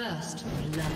First blood.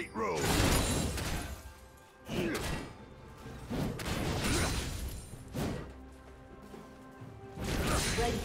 straight road. Red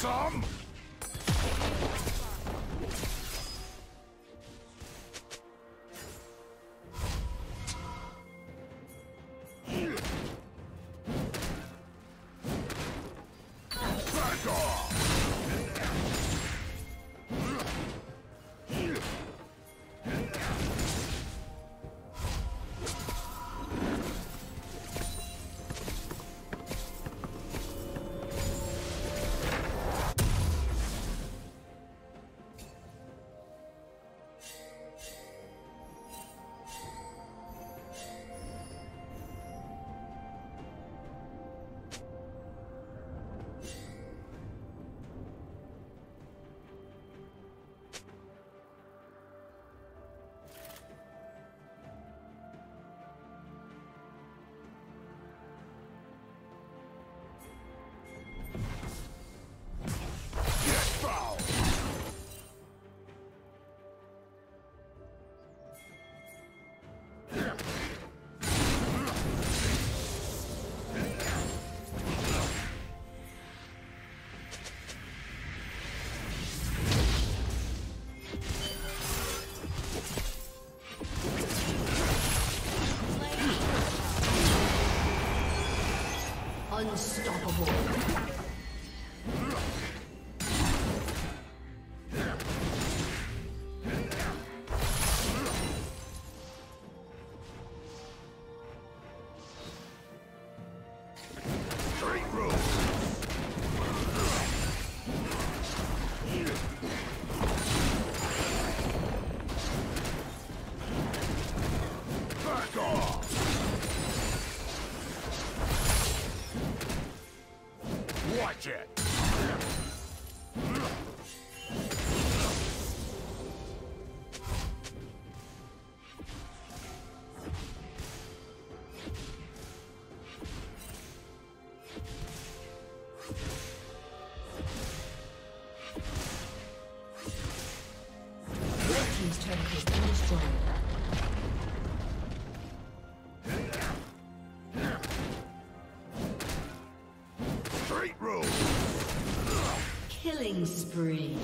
Some? Unstoppable. Killing spree.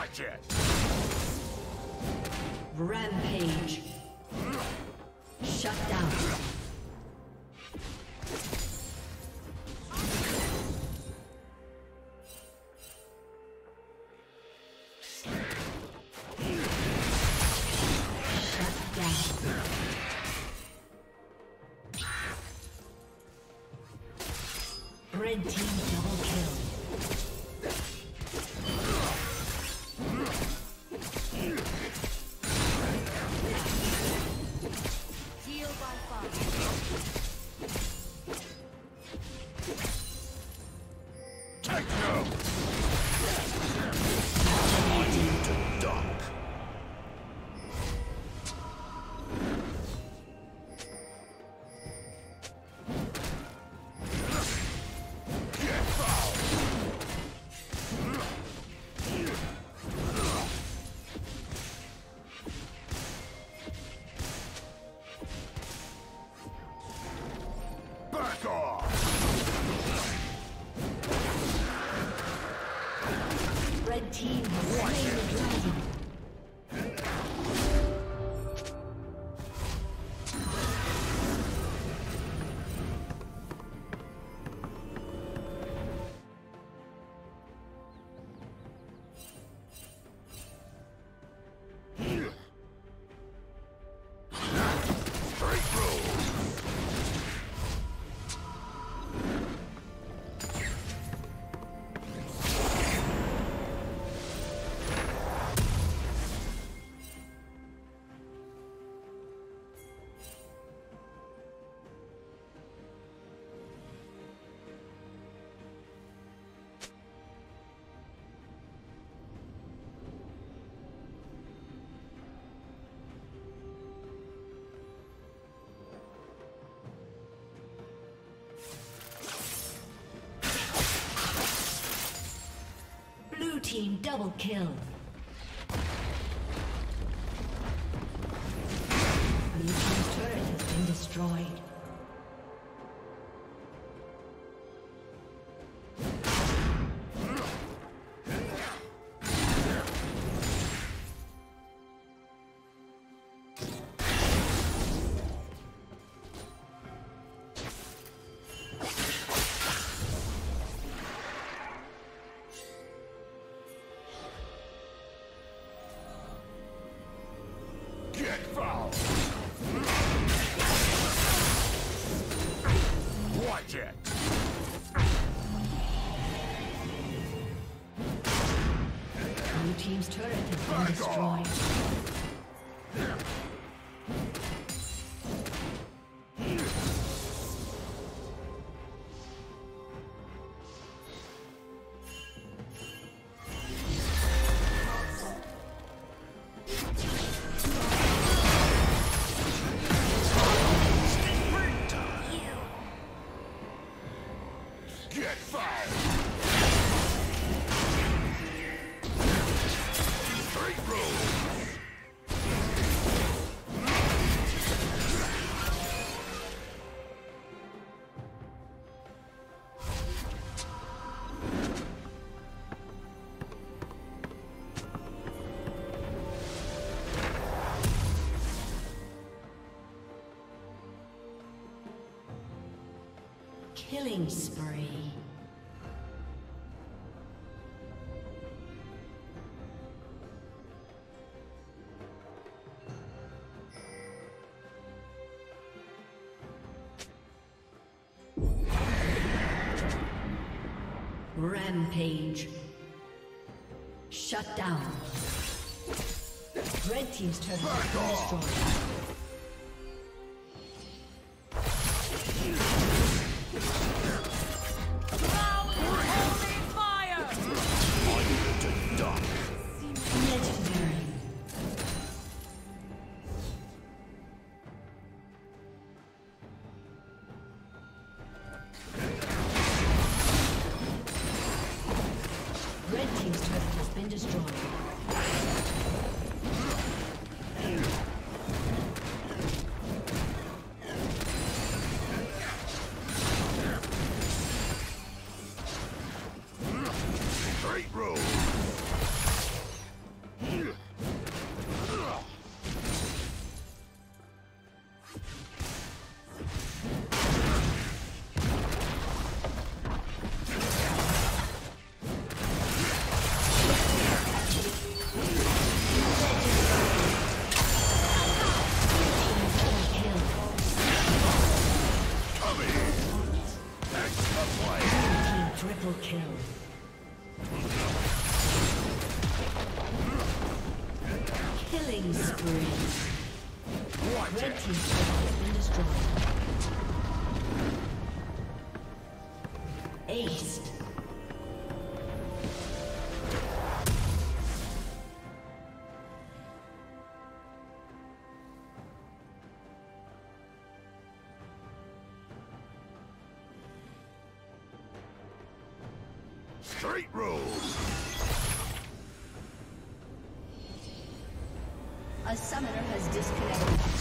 Watch it! Rampage. Shut down. Red team double kill. Deal by fire. Take no. I need to dump. Red team has slain the dragon. Team double kill. Blue team's turret has been destroyed. Team's turret has been destroyed. Killing spree. Rampage. Shut down. Red team's turret has been destroyed. Triple kill. Killing spree. Red team's turret has been destroyed. Aced. Straight rules. A summoner has disconnected.